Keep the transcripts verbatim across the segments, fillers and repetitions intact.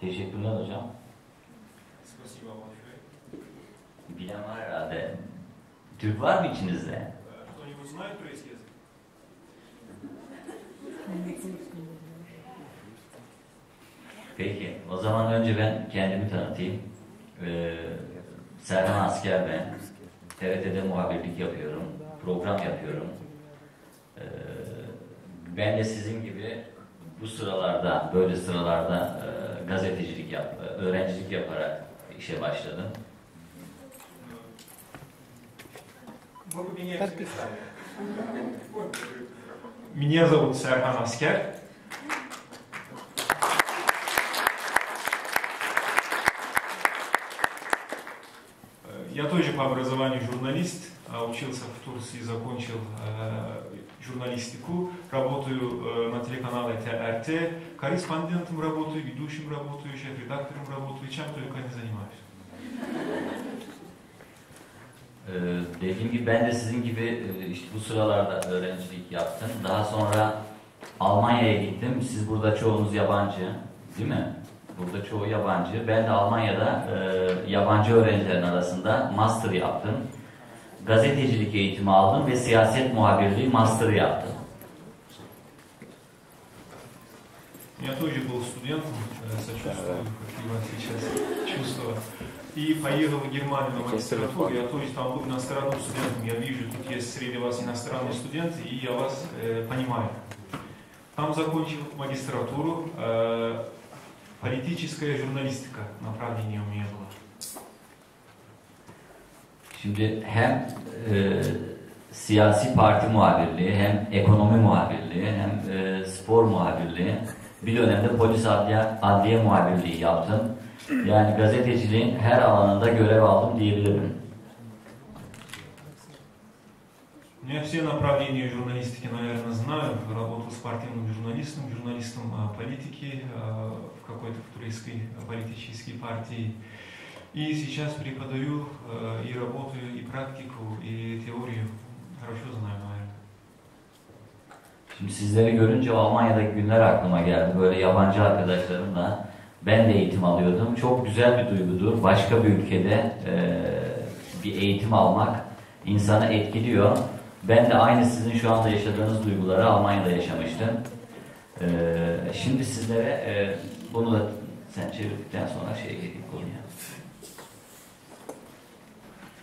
Teşekkürler hocam. Bilen var herhalde. Türk var mı içinizde? Peki, o zaman önce ben kendimi tanıtayım. Ee, Serhan Asker ben. T R T'de muhabirlik yapıyorum, program yapıyorum. Ee, ben de sizin gibi bu sıralarda, böyle sıralarda e, gazetecilik yap, öğrencilik yaparak işe başladım. Меня зовут Serhan Asker. Я тоже по образованию журналист, учился в Турции, закончил журналистику, работаю на телеканале T R T, корреспондентом работаю, ведущим работаю, шеф-редактором работаю, чем только не занимаюсь. Ee, dediğim gibi ben de sizin gibi işte bu sıralarda öğrencilik yaptım. Daha sonra Almanya'ya gittim. Siz burada çoğunuz yabancı, değil mi? Burada çoğu yabancı. Ben de Almanya'da e, yabancı öğrencilerin arasında master yaptım. Gazetecilik eğitimi aldım ve siyaset muhabirliği master yaptım. Я тоже был студентом, сочувствую, какие у вас сейчас чувства. И поехал в Германию на магистратуру, я тоже там был иностранным студентом. Я вижу, тут есть среди вас иностранные студенты, и я вас э, понимаю. Там закончил магистратуру, э, политическая журналистика, направление у меня было. Şimdi hem e, siyasi parti muhabirliği, hem ekonomi muhabirliği, hem e, spor muhabirliği, bir dönemde polis adliye, adliye muhabirliği yaptım. Yani gazeteciliğin her alanında görev aldım diyebilirim. Я все направления журналистики, наверное, знаю. Работал спортивным журналистом, журналистом политики в какой-то турецкой политической партии. И сейчас преподаю и работаю, и практику, и теорию. Хорошо знаю. Şimdi sizleri görünce Almanya'daki günler aklıma geldi. Böyle yabancı arkadaşlarımla ben de eğitim alıyordum. Çok güzel bir duygudur. Başka bir ülkede e, bir eğitim almak insanı etkiliyor. Ben de aynı sizin şu anda yaşadığınız duyguları Almanya'da yaşamıştım. E, şimdi sizlere e, bunu da sen çevirdikten sonra şeye geleyim konuya.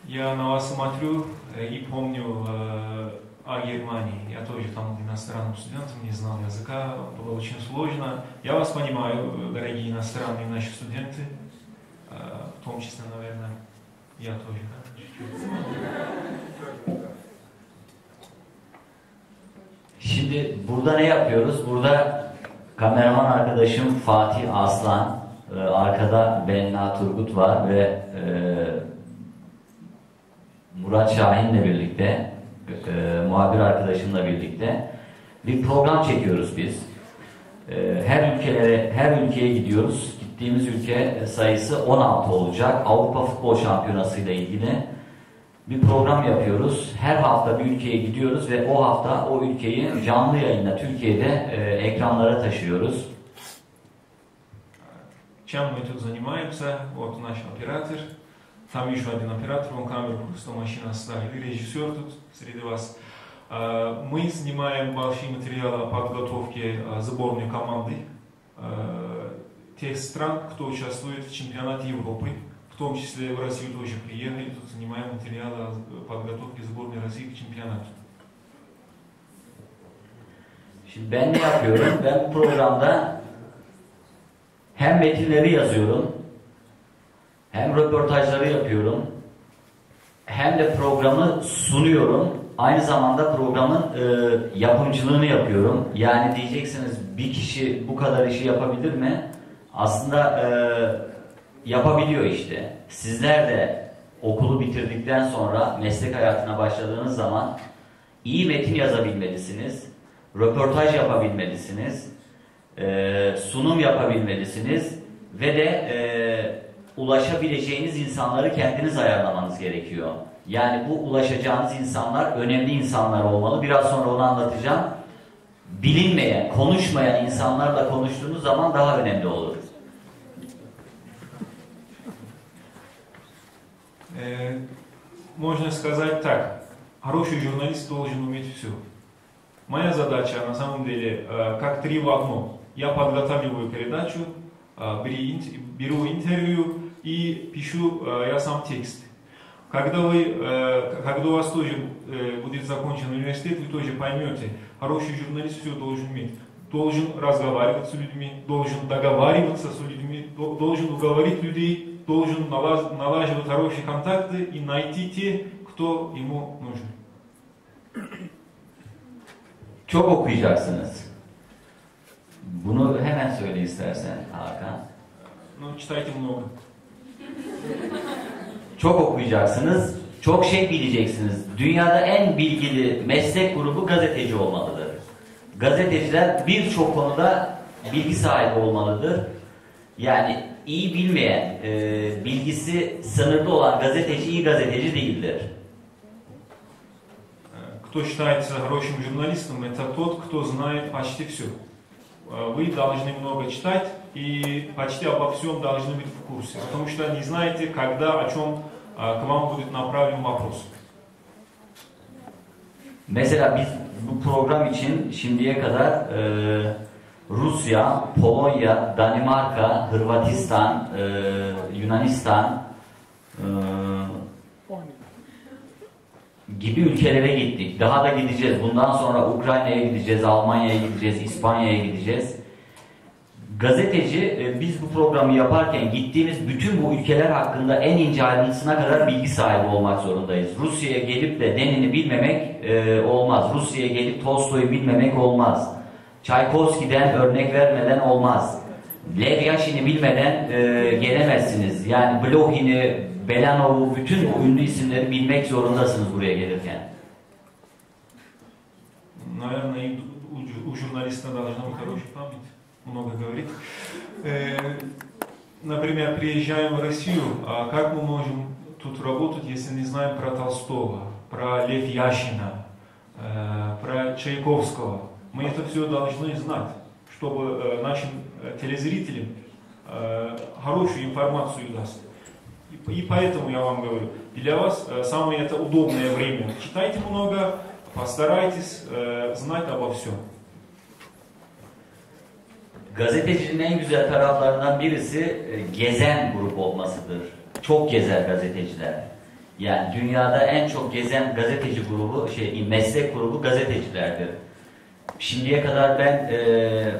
Ya Navası Matru, İpomnyu о Германии. Я тоже там был иностранным студентом, не знал языка, было очень сложно. Я вас понимаю, дорогие иностранные наши студенты, в том числе, наверное, я тоже, да? Чуть-чуть. Şimdi burada ne yapıyoruz? Burada kameraman arkadaşım Fatih Aslan, arkada Benna Turgut var ve Murat Şahin'le birlikte E, muhabir arkadaşımla birlikte bir program çekiyoruz biz. E, her ülkelere, her ülkeye gidiyoruz. Gittiğimiz ülke sayısı on altı olacak. Avrupa Futbol Şampiyonası ile ilgili bir program yapıyoruz. Her hafta bir ülkeye gidiyoruz ve o hafta o ülkeyi canlı yayında Türkiye'de e, ekranlara taşıyoruz. Чем мы тут занимаемся? Вот наш оператор. Там еще один оператор, он камеру просто машина оставил, и режиссер тут среди вас. Мы снимаем большие материалы о подготовке сборной команды тех стран, кто участвует в чемпионате Европы, в том числе в Россию тоже приехали, тут снимаем материалы о подготовке сборной России к чемпионату. Şimdi ben ne yapıyorum? Ben programda hem metinleri yazıyorum, hem röportajları yapıyorum, hem de programı sunuyorum. Aynı zamanda programın e, yapımcılığını yapıyorum. Yani diyeceksiniz bir kişi bu kadar işi yapabilir mi? Aslında e, yapabiliyor işte. Sizler de okulu bitirdikten sonra meslek hayatına başladığınız zaman iyi metin yazabilmelisiniz, röportaj yapabilmelisiniz, e, sunum yapabilmelisiniz ve de e, ulaşabileceğiniz insanları kendiniz ayarlamanız gerekiyor. Yani bu ulaşacağınız insanlar önemli insanlar olmalı. Biraz sonra onu anlatacağım. Bilinmeyen, konuşmayan insanlarla konuştuğunuz zaman daha önemli olur. Можно сказать так, хороший журналист должен уметь все. Моя задача на самом деле как три в одно. Я подготавливаю передачу, беру интервью и пишу я сам текст. Когда, вы, когда у вас тоже будет закончен университет, вы тоже поймете, хороший журналист все должен уметь. Должен разговаривать с людьми, должен договариваться с людьми, должен уговорить людей, должен налаживать хорошие контакты и найти те, кто ему нужен. Çok okuyacaksınız. Bunu hemen söyle istersen Hakan. Ну, читайте много. Çok okuyacaksınız, çok şey bileceksiniz. Dünyada en bilgili meslek grubu gazeteci olmalıdır. Gazeteciler birçok konuda bilgi sahibi olmalıdır. Yani iyi bilmeyen, e, bilgisi sınırlı olan gazeteci iyi gazeteci değildir. Кто считается хорошим журналистом, это тот, кто знает почти все. Вы должны много читать и почти обо всем должны быть в курсе, потому что не знаете, когда, о чем к вам будет направлен вопрос. Mesela biz bu program için şimdiye kadar e, Rusya, Polonya, Danimarka, Hırvatistan, e, Yunanistan e, gibi ülkelere gittik. Daha da gideceğiz. Bundan sonra Ukrayna'ya gideceğiz, Almanya'ya gideceğiz, İspanya'ya gideceğiz. Gazeteci biz bu programı yaparken gittiğimiz bütün bu ülkeler hakkında en ince ayrıntısına kadar bilgi sahibi olmak zorundayız. Rusya'ya gelip de Lenin'i bilmemek e, olmaz. Rusya'ya gelip Tolstoy'u bilmemek olmaz. Çaykovski'den örnek vermeden olmaz. Lev Yashin'i bilmeden e, gelemezsiniz. Yani Blohin'i, Belanov'u, bütün bu ünlü isimleri bilmek zorundasınız buraya gelirken. Наверное, у журналиста должна быть хорошая память. Много говорит. Например, приезжаем в Россию, а как мы можем тут работать, если не знаем про Толстого, про Лев Яшина, про Чайковского? Мы это все должны знать, чтобы нашим телезрителям хорошую информацию даст. И поэтому я вам говорю, для вас самое это удобное время. Читайте много, постарайтесь знать обо всем. Gazetecinin en güzel taraflarından birisi gezen grup olmasıdır. Çok gezer gazeteciler. Yani dünyada en çok gezen gazeteci grubu, şey, meslek grubu gazetecilerdir. Şimdiye kadar ben e,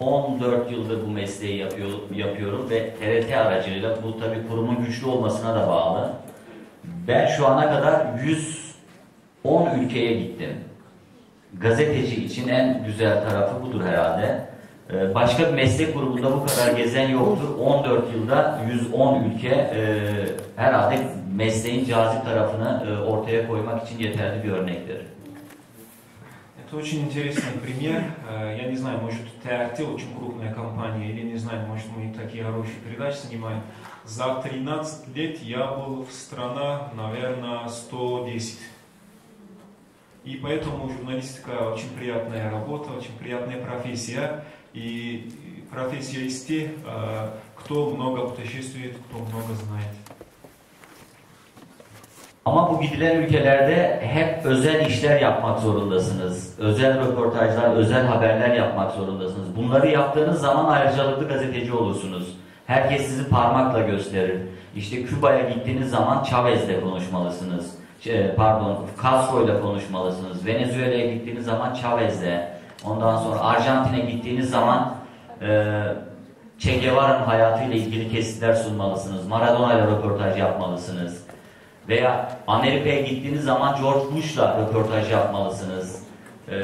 on dört yıldır bu mesleği yapıyor, yapıyorum ve T R T aracılığıyla, bu tabii kurumun güçlü olmasına da bağlı. Ben şu ana kadar yüz on ülkeye gittim. Gazeteci için en güzel tarafı budur herhalde. Başka bir meslek grubunda bu kadar gezen yoktur. on dört yılda yüz on ülke e, herhalde mesleğin cazip tarafını e, ortaya koymak için yeterli bir örnektir. Это очень интересный пример. Я не знаю, может T R T очень крупная компания или не знаю, может мы такие хорошие передачи снимаем. За тринадцать лет я был в странах, наверное, сто десять. И поэтому журналистика очень приятная работа, очень приятная профессия. И профессия из тех, кто много путешествует, кто много знает. Ama bu gidilen ülkelerde hep özel işler yapmak zorundasınız. Özel röportajlar, özel haberler yapmak zorundasınız. Bunları yaptığınız zaman ayrıcalıklı gazeteci olursunuz. Herkes sizi parmakla gösterir. İşte Küba'ya gittiğiniz zaman Chavez'le konuşmalısınız. Şey, pardon, Castro'yla konuşmalısınız. Venezuela'ya gittiğiniz zaman Chavez'le. Ondan sonra Arjantin'e gittiğiniz zaman e, Che Guevara'nın hayatıyla ilgili kesitler sunmalısınız. Maradona'yla röportaj yapmalısınız. Veya Amerika'ya gittiğiniz zaman George Bush'la röportaj yapmalısınız. E,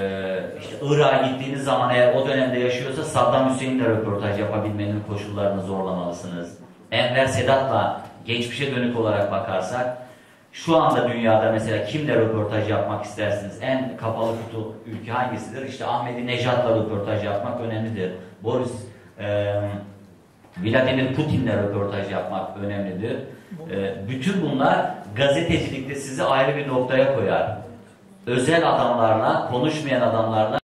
işte Irak'a gittiğiniz zaman, eğer o dönemde yaşıyorsa, Saddam Hüseyin'le röportaj yapabilmenin koşullarını zorlamalısınız. Enver Sedat'la geçmişe dönük olarak bakarsak, şu anda dünyada mesela kimle röportaj yapmak istersiniz? En kapalı kutu ülke hangisidir? İşte Ahmadinejad'la röportaj yapmak önemlidir. Boris e, Vladimir Putin'le röportaj yapmak önemlidir. E, bütün bunlar gazetecilikte sizi ayrı bir noktaya koyar. Özel adamlarla, konuşmayan adamlarla